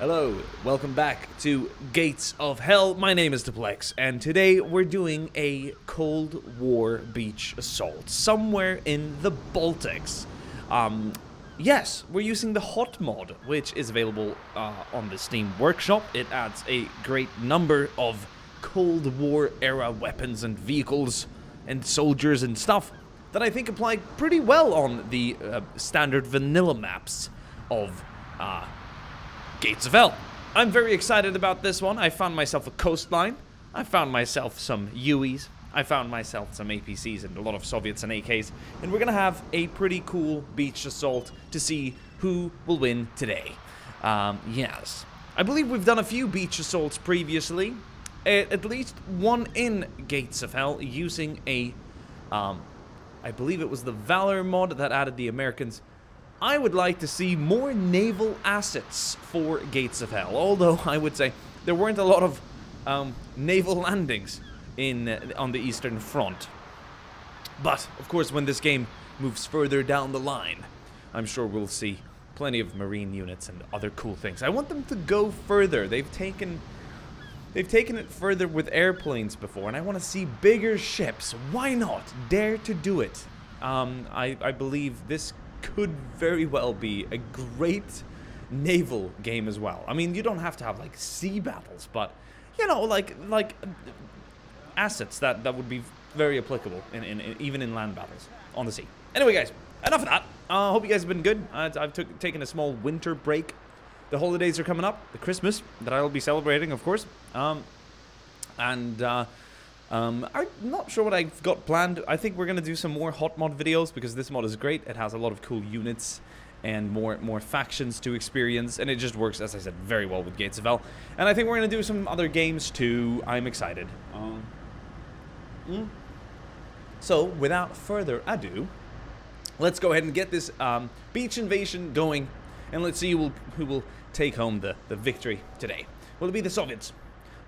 Hello, welcome back to Gates of Hell. My name is Diplex, and today we're doing a Cold War beach assault somewhere in the Baltics. Yes, we're using the Hot Mod, which is available on the Steam Workshop. It adds a great number of Cold War era weapons and vehicles and soldiers and stuff that I think apply pretty well on the standard vanilla maps of Gates of Hell. I'm very excited about this one. I found myself a coastline. I found myself some UEs. I found myself some APCs and a lot of Soviets and AKs. And we're gonna have a pretty cool beach assault to see who will win today. Yes. I believe we've done a few beach assaults previously. At least one in Gates of Hell using a... I believe it was the Valor mod that added the Americans. I would like to see more naval assets for Gates of Hell, although I would say there weren't a lot of naval landings in on the Eastern Front. But, of course, when this game moves further down the line, I'm sure we'll see plenty of marine units and other cool things. I want them to go further. They've taken it further with airplanes before, and I want to see bigger ships. Why not? Dare to do it. I believe this could very well be a great naval game as well. I mean, you don't have to have, like, sea battles, but, you know, like assets that would be very applicable, even in land battles on the sea. Anyway, guys, enough of that. I hope you guys have been good. I've taken a small winter break. The holidays are coming up. The Christmas that I'll be celebrating, of course. I'm not sure what I've got planned. I think we're going to do some more Hot Mod videos because this mod is great. It has a lot of cool units and more factions to experience. And it just works, as I said, very well with Gates of Hell. And I think we're going to do some other games too. I'm excited. So, without further ado, let's go ahead and get this beach invasion going. And let's see who will take home the victory today. Will it be the Soviets?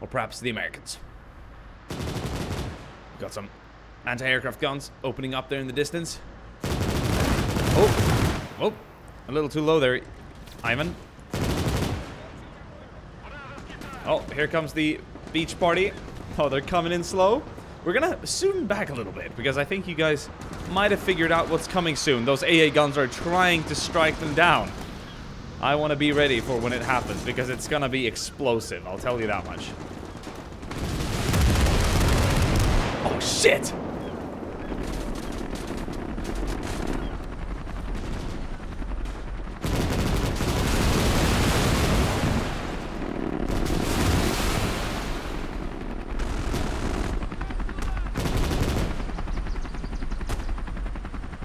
Or perhaps the Americans? Got some anti-aircraft guns opening up there in the distance. Oh, a little too low there, Ivan. Oh, here comes the beach party. Oh, they're coming in slow. We're gonna zoom back a little bit because I think you guys might have figured out what's coming soon. Those AA guns are trying to strike them down. I want to be ready for when it happens because it's gonna be explosive, I'll tell you that much. Oh, shit!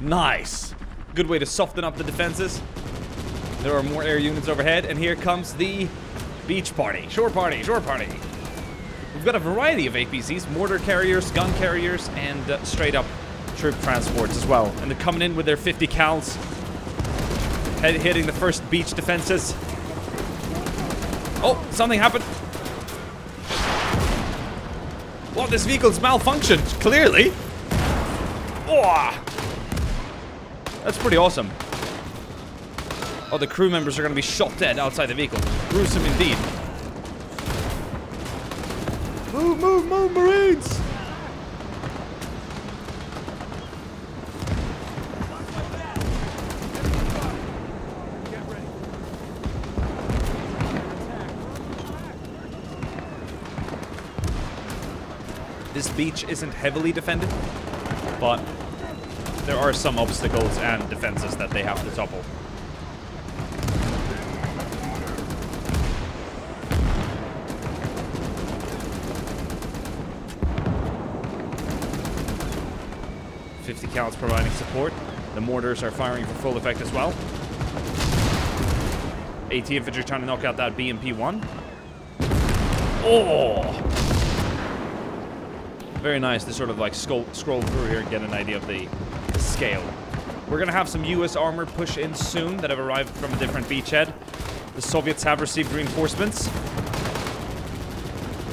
Nice! Good way to soften up the defenses. There are more air units overhead, and here comes the beach party. Shore party, shore party. We've got a variety of APCs, mortar carriers, gun carriers, and straight-up troop transports as well. And they're coming in with their 50 cals, hitting the first beach defenses. Oh, something happened. Well, this vehicle's malfunctioned, clearly. Oh, that's pretty awesome. Oh, the crew members are going to be shot dead outside the vehicle. Gruesome indeed. Move, move, move, Marines! This beach isn't heavily defended, but there are some obstacles and defenses that they have to topple. Cal's providing support. The mortars are firing for full effect as well. AT infantry trying to knock out that BMP-1. Oh! Very nice to sort of like scroll through here and get an idea of the scale. We're gonna have some US armor push in soon that have arrived from a different beachhead. The Soviets have received reinforcements.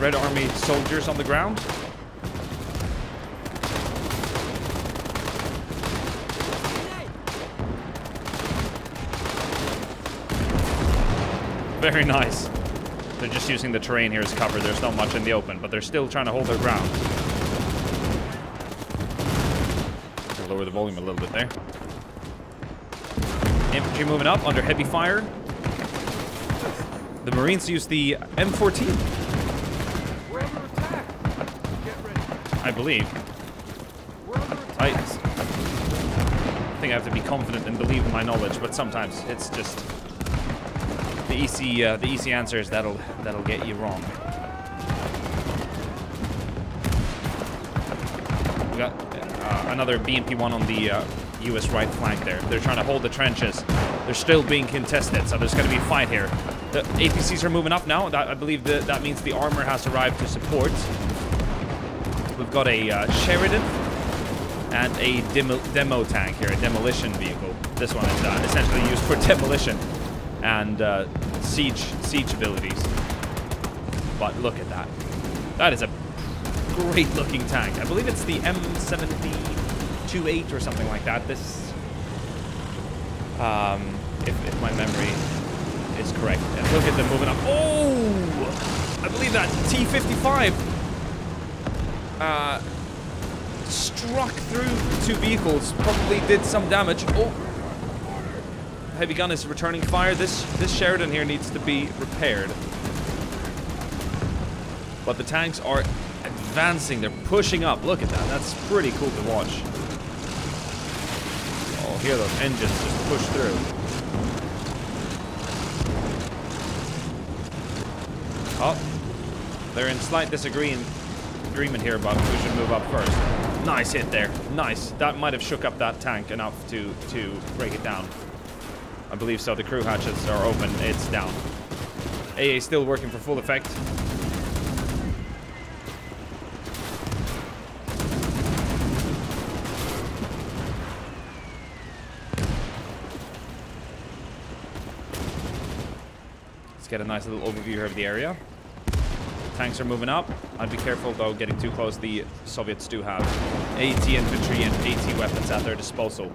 Red Army soldiers on the ground. Very nice. They're just using the terrain here as cover. There's not much in the open, but they're still trying to hold their ground. I'll lower the volume a little bit there. Infantry moving up under heavy fire. The Marines use the M14. We're under attack. Get ready. I believe. We're under attack. I think I have to be confident and believe in my knowledge, but sometimes it's just the easy answers that'll get you wrong. We got another BMP-1 on the U.S. right flank there. They're trying to hold the trenches. They're still being contested, so there's going to be a fight here. The APCs are moving up now. I believe that means the armor has arrived to support. We've got a Sheridan and a demo tank here, a demolition vehicle. This one is essentially used for demolition and siege abilities. But look at that. That is a great looking tank. I believe it's the M728 or something like that. This, if my memory is correct. And look at them moving up. Oh! I believe that T-55 struck through two vehicles, probably did some damage. Oh! Heavy gun is returning fire. This Sheridan here needs to be repaired. But the tanks are advancing. They're pushing up. Look at that. That's pretty cool to watch. Oh, here those engines just push through. Oh, they're in slight disagreement here about who should move up first. Nice hit there. Nice. That might have shook up that tank enough to break it down. I believe so. The crew hatches are open. It's down. AA still working for full effect. Get a nice little overview here of the area. Tanks are moving up. I'd be careful though getting too close. The Soviets do have AT infantry and AT weapons at their disposal.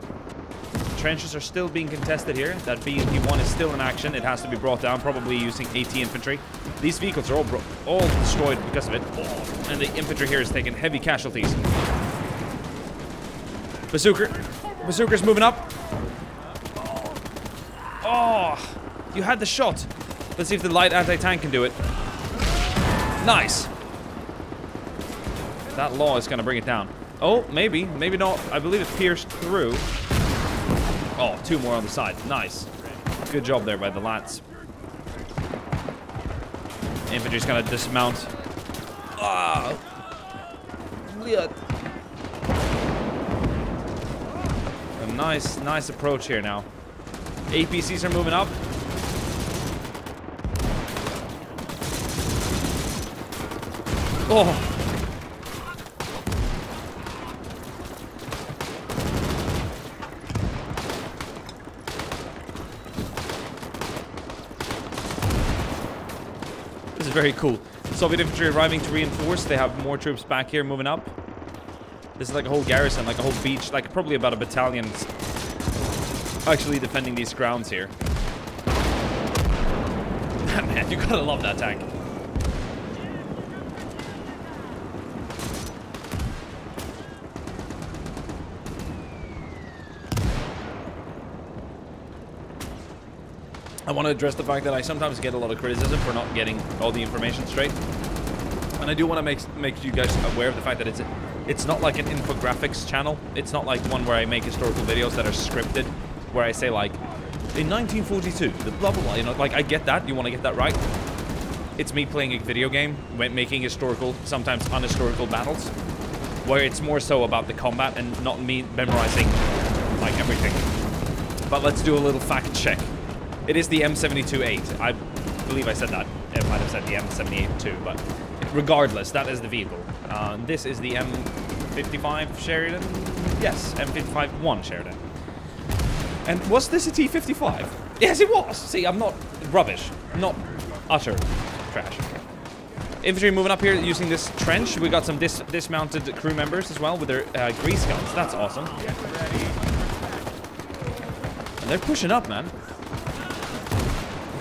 The trenches are still being contested here. That BMP-1 is still in action. It has to be brought down, probably using AT infantry. These vehicles are all destroyed because of it. Oh, and the infantry here is taking heavy casualties. Bazooka's moving up. Oh, you had the shot. Let's see if the light anti-tank can do it. Nice. That law is going to bring it down. Oh, maybe. Maybe not. I believe it pierced through. Oh, two more on the side. Nice. Good job there by the lads. Infantry's going to dismount. Ah. A nice approach here now. APCs are moving up. Oh. This is very cool. Soviet infantry arriving to reinforce. They have more troops back here moving up. This is like a whole garrison, like a whole beach, like probably about a battalion actually defending these grounds here. Man, you gotta love that tank. I want to address the fact that I sometimes get a lot of criticism for not getting all the information straight. And I do want to make you guys aware of the fact that it's not like an infographics channel. It's not like one where I make historical videos that are scripted, where I say like, in 1942, the blah, blah, blah, you know, like I get that, you want to get that right. It's me playing a video game, making historical, sometimes unhistorical battles, where it's more so about the combat and not me memorizing like everything. But let's do a little fact check. It is the M728. I believe I said that. It might have said the M78 too, but regardless, that is the vehicle. This is the M55 Sheridan. Yes, M551 Sheridan. And was this a T-55? Yes, it was. See, I'm not rubbish. Not utter trash. Infantry moving up here using this trench. We got some dismounted crew members as well with their grease guns. That's awesome. And they're pushing up, man.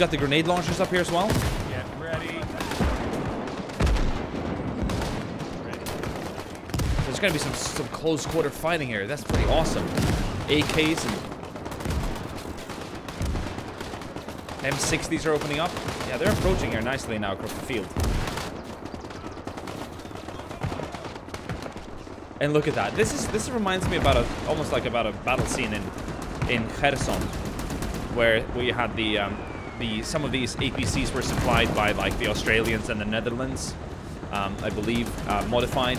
got the grenade launchers up here as well. Get ready. So there's gonna be some close quarter fighting here. That's pretty awesome. AKs and M60s are opening up. Yeah, they're approaching here nicely now across the field. And look at that. This reminds me about almost like a battle scene in Kherson, where we had the some of these APCs were supplied by like the Australians and the Netherlands, I believe, modified.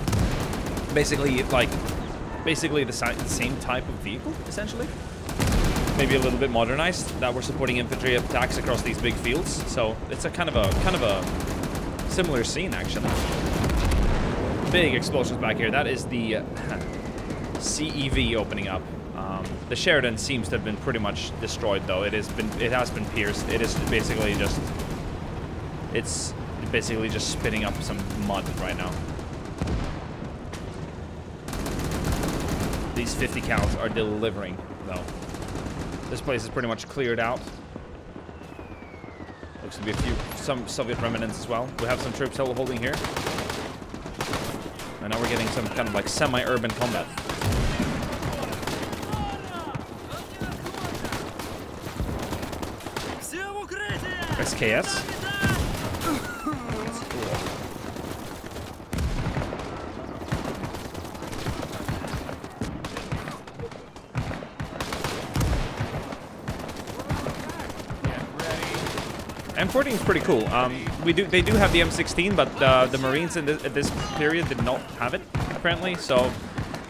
Basically the same type of vehicle, essentially. Maybe a little bit modernized, that were supporting infantry attacks across these big fields. So it's a kind of a similar scene, actually. Big explosions back here. That is the CEV opening up. The Sheridan seems to have been pretty much destroyed, though. It has been pierced. It's basically just spitting up some mud right now. These 50 cals are delivering, though. This place is pretty much cleared out. Looks to be some Soviet remnants as well. We have some troops holding here. And now we're getting some kind of like semi-urban combat. SKS. M14 is pretty cool. They do have the M16, but the Marines at this period did not have it apparently. So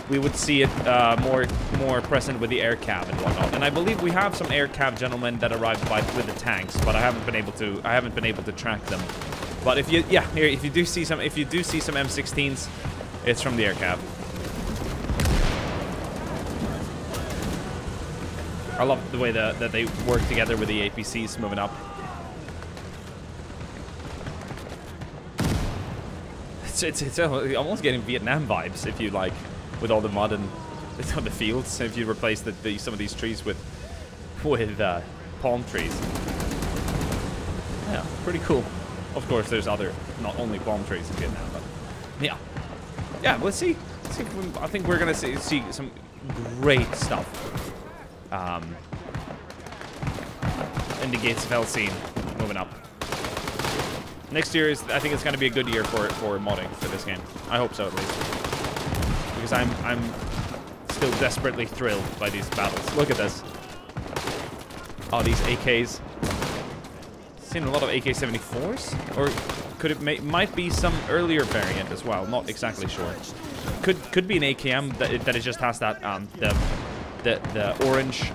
we would see it more present with the air cab and whatnot. And I believe we have some air cab gentlemen that arrived with the tanks, but I haven't been able to track them. But if you do see some M16s, it's from the air cab. I love the way that they work together with the APCs moving up. It's almost getting Vietnam vibes, if you like, with all the mud and on the fields. If you replace some of these trees with palm trees, yeah, pretty cool. Of course, there's other, not only palm trees in Vietnam, but yeah. Let's see. I think we're gonna see some great stuff in the Gates of Hell scene moving up. Next year I think it's gonna be a good year for modding for this game. I hope so, at least, because I'm still desperately thrilled by these battles. Look at this. Oh, these AKs. Seen a lot of AK-74s, or could it might be some earlier variant as well? Not exactly sure. Could be an AKM that it just has that the orange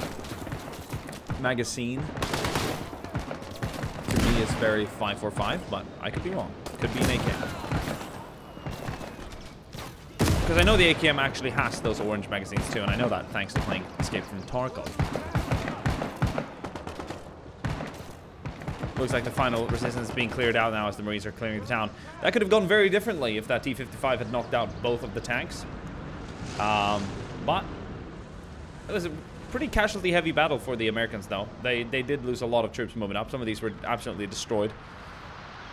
magazine. It's very 545, but I could be wrong. Could be an AKM. Because I know the AKM actually has those orange magazines too, and I know that thanks to playing Escape from Tarkov. Looks like the final resistance is being cleared out now as the Marines are clearing the town. That could have gone very differently if that T-55 had knocked out both of the tanks. But it was a pretty casualty-heavy battle for the Americans, though. They did lose a lot of troops moving up. Some of these were absolutely destroyed,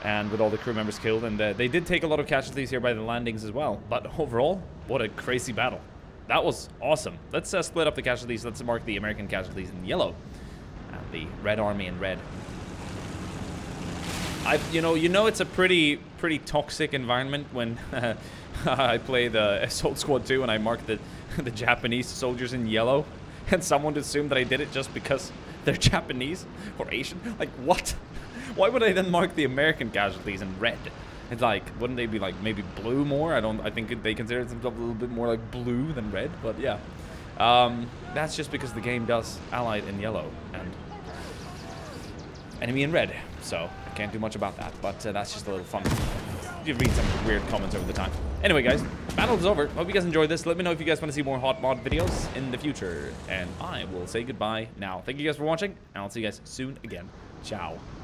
and with all the crew members killed. And they did take a lot of casualties here by the landings as well. But overall, what a crazy battle. That was awesome. Let's split up the casualties. Let's mark the American casualties in yellow, and the Red Army in red. You know, it's a pretty toxic environment when I play the Assault Squad 2 and I mark the Japanese soldiers in yellow. And someone would assume that I did it just because they're Japanese or Asian. Like, what? Why would I then mark the American casualties in red? It's like, wouldn't they be like maybe blue more? I think they consider themselves a little bit more like blue than red, but yeah. That's just because the game does Allied in yellow and enemy in red. So I can't do much about that, but that's just a little fun. You read some weird comments over the time. Anyway, guys, battle is over. Hope you guys enjoyed this. Let me know if you guys want to see more Hot Mod videos in the future. And I will say goodbye now. Thank you guys for watching, and I'll see you guys soon again. Ciao.